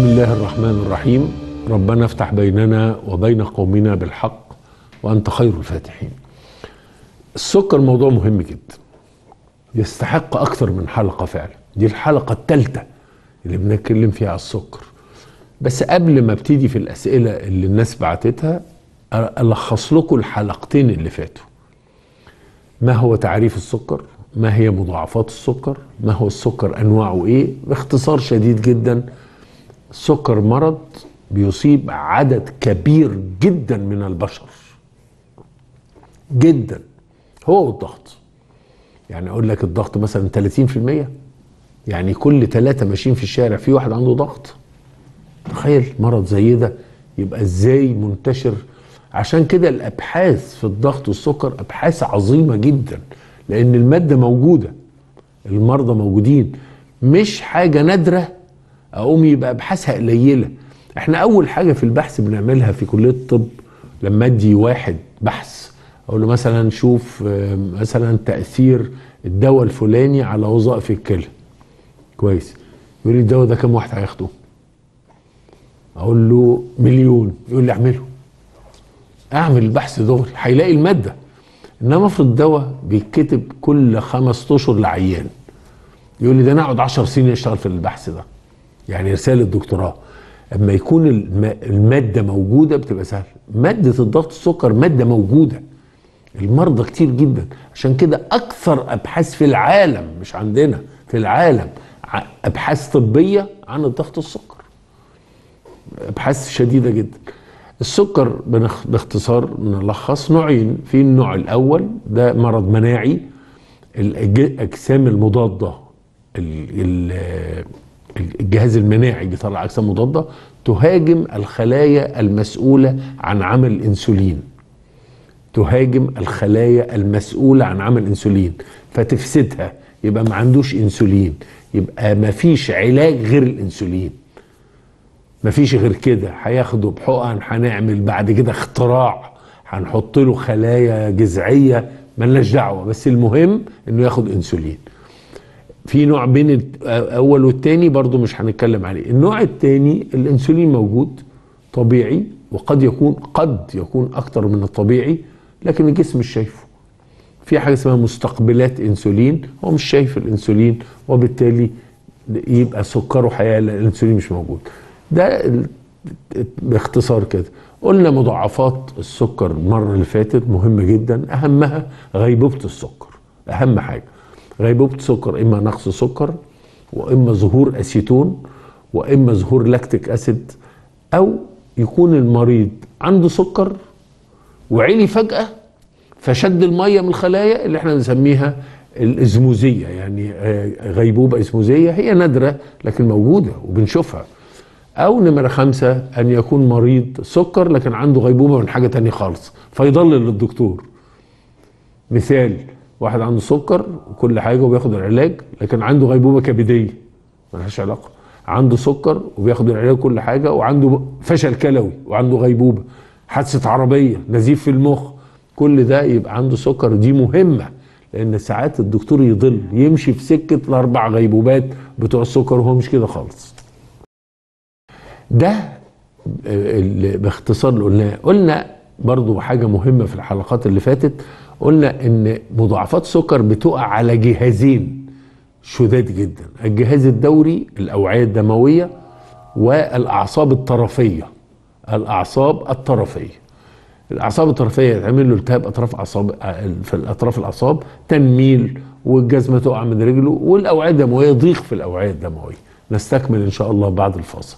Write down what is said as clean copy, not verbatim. بسم الله الرحمن الرحيم. ربنا افتح بيننا وبين قومنا بالحق وأنت خير الفاتحين. السكر موضوع مهم جدا، يستحق أكثر من حلقة فعلا. دي الحلقة الثالثة اللي بنتكلم فيها على السكر، بس قبل ما ابتدي في الأسئلة اللي الناس بعتتها ألخص لكم الحلقتين اللي فاتوا. ما هو تعريف السكر؟ ما هي مضاعفات السكر؟ ما هو السكر؟ أنواعه إيه؟ باختصار شديد جدا، السكر مرض بيصيب عدد كبير جدا من البشر جدا، هو والضغط. يعني اقول لك الضغط مثلا 30%، يعني كل 3 ماشيين في الشارع في واحد عنده ضغط. تخيل مرض زي ده يبقى ازاي منتشر. عشان كده الابحاث في الضغط والسكر ابحاث عظيمه جدا، لان الماده موجوده، المرضى موجودين، مش حاجه نادره اقوم يبقى ابحاثها قليله. احنا اول حاجه في البحث بنعملها في كليه الطب لما ادي واحد بحث اقول له مثلا شوف مثلا تاثير الدواء الفلاني على وظائف الكلى. كويس، يقول لي الدواء ده كام واحد هياخده؟ اقول له مليون. يقول لي اعمله، اعمل البحث دغري هيلاقي الماده. انما افرض الدواء بيتكتب كل 5 اشهر لعيان، يقول لي ده انا اقعد 10 سنين اشتغل في البحث ده، يعني رساله دكتوراه. اما يكون الماده موجوده بتبقى سهله. ماده الضغط السكر ماده موجوده، المرضى كتير جدا. عشان كده اكثر ابحاث في العالم، مش عندنا، في العالم ابحاث طبيه عن الضغط السكر، ابحاث شديده جدا. السكر باختصار بنلخص نوعين. في النوع الاول ده مرض مناعي، الاجسام المضاده، الجهاز المناعي بيطلع اجسام مضاده تهاجم الخلايا المسؤوله عن عمل الانسولين، تهاجم الخلايا المسؤوله عن عمل الانسولين فتفسدها، يبقى ما عندوش انسولين، يبقى ما فيش علاج غير الانسولين، ما فيش غير كده. هياخده بحقن، هنعمل بعد كده اختراع هنحط له خلايا جذعيه مالناش دعوه، بس المهم انه ياخد انسولين. في نوع بين الاول والتاني برضو مش هنتكلم عليه. النوع التاني الانسولين موجود طبيعي، وقد يكون اكتر من الطبيعي، لكن الجسم مش شايفه. في حاجه اسمها مستقبلات انسولين، هو مش شايف الانسولين وبالتالي يبقى سكره حياه، لان الانسولين مش موجود. ده باختصار كده. قلنا مضاعفات السكر المره اللي فاتت مهمه جدا، اهمها غيبوبه السكر. اهم حاجه غيبوبه السكر، اما نقص سكر، واما ظهور اسيتون، واما ظهور لاكتيك اسيد، او يكون المريض عنده سكر وعلي فجأة فشد المية من الخلايا اللي احنا بنسميها الإزموزية، يعني غيبوبة إزموزية، هي نادرة لكن موجودة وبنشوفها. أو نمرة 5 أن يكون مريض سكر لكن عنده غيبوبة من حاجة تانية خالص فيضلل للدكتور. مثال، واحد عنده سكر وكل حاجة وبياخد العلاج لكن عنده غيبوبة كبدية ملهاش علاقة، عنده سكر وبياخد العلاج كل حاجه وعنده فشل كلوي وعنده غيبوبه، حادثه عربيه، نزيف في المخ، كل ده يبقى عنده سكر. دي مهمه لان ساعات الدكتور يضل يمشي في سكه الاربع غيبوبات بتوع السكر وهو مش كده خالص. ده باختصار اللي قلناه. قلنا برضو حاجه مهمه في الحلقات اللي فاتت، قلنا ان مضاعفات السكر بتقع على جهازين شداد جدا، الجهاز الدوري، الأوعية الدموية، والأعصاب الطرفية. الأعصاب الطرفية، الأعصاب الطرفية يتعمل له التهاب أطراف أعصاب، في أطراف الأعصاب تنميل والجزمة تقع من رجله، والأوعية الدموية ضيق في الأوعية الدموية. نستكمل إن شاء الله بعد الفاصل.